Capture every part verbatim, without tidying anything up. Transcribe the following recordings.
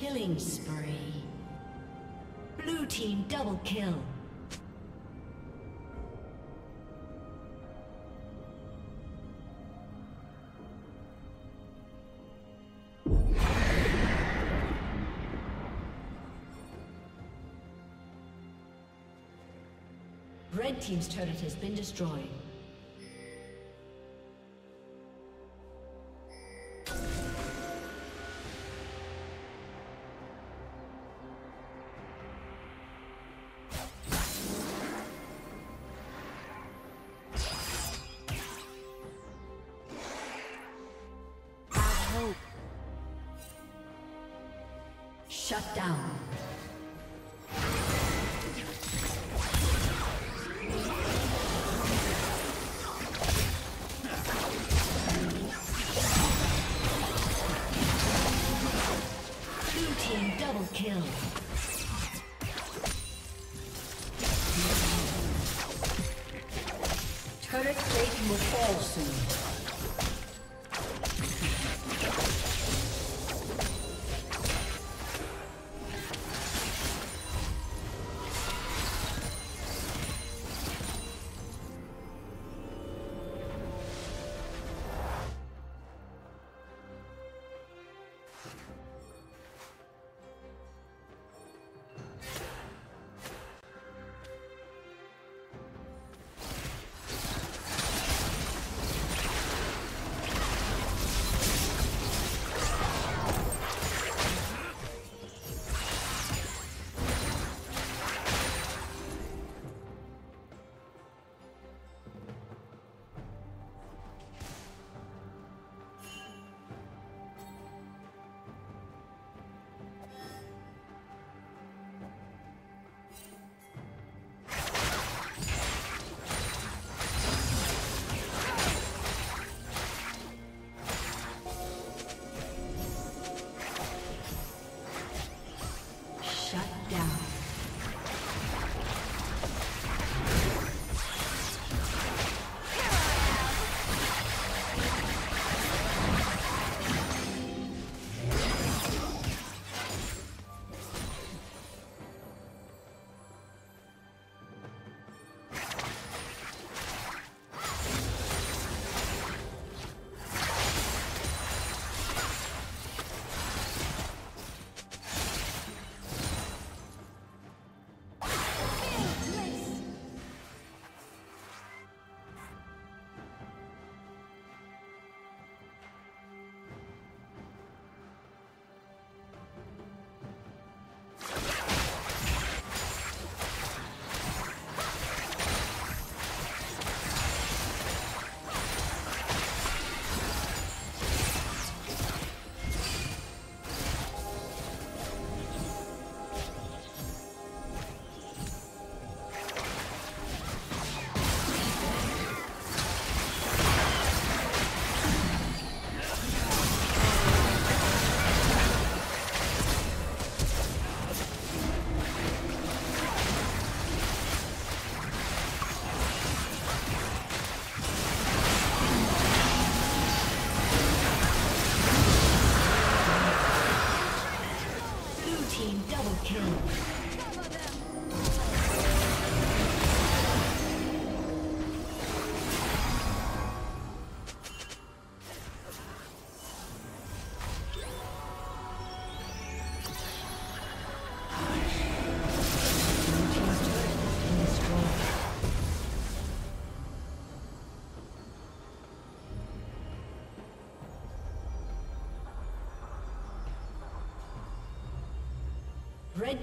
Killing spree. Blue team double kill. Red team's turret has been destroyed. Shut down. Blue team double kill. Turret plating will fall soon. Red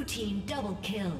Blue team double kill.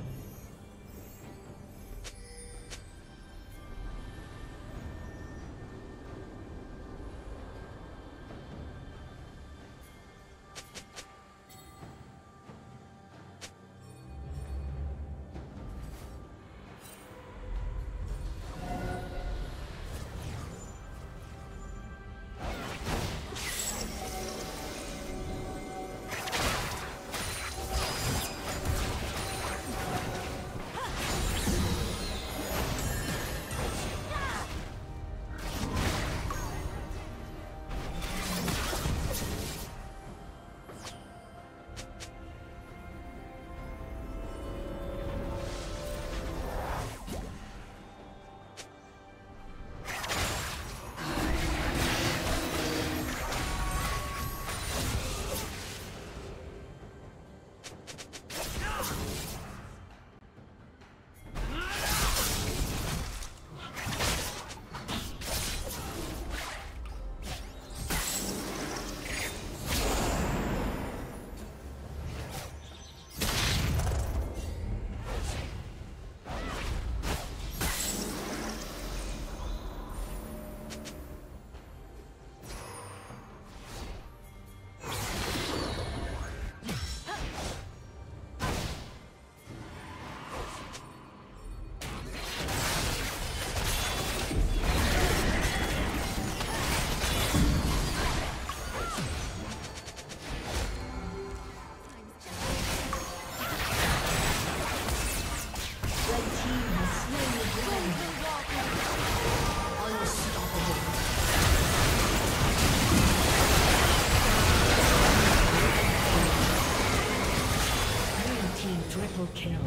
Kill.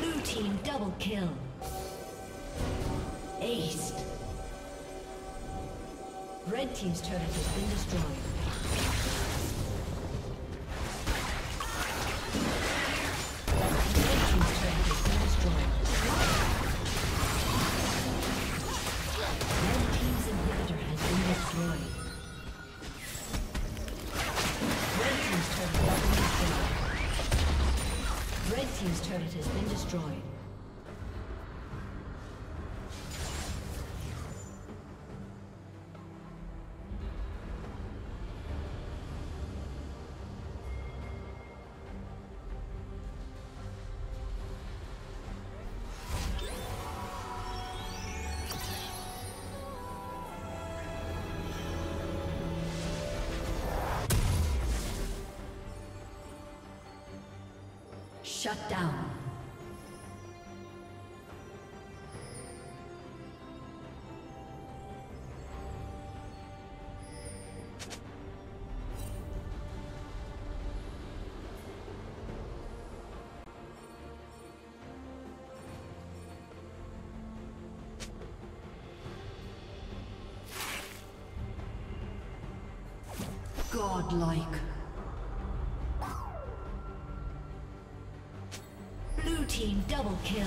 Blue team double kill. Ace. Red team's turret has been destroyed. Team's turret has been destroyed. Shut down. Godlike. Team double kill.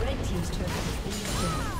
Red team's turret has been destroyed.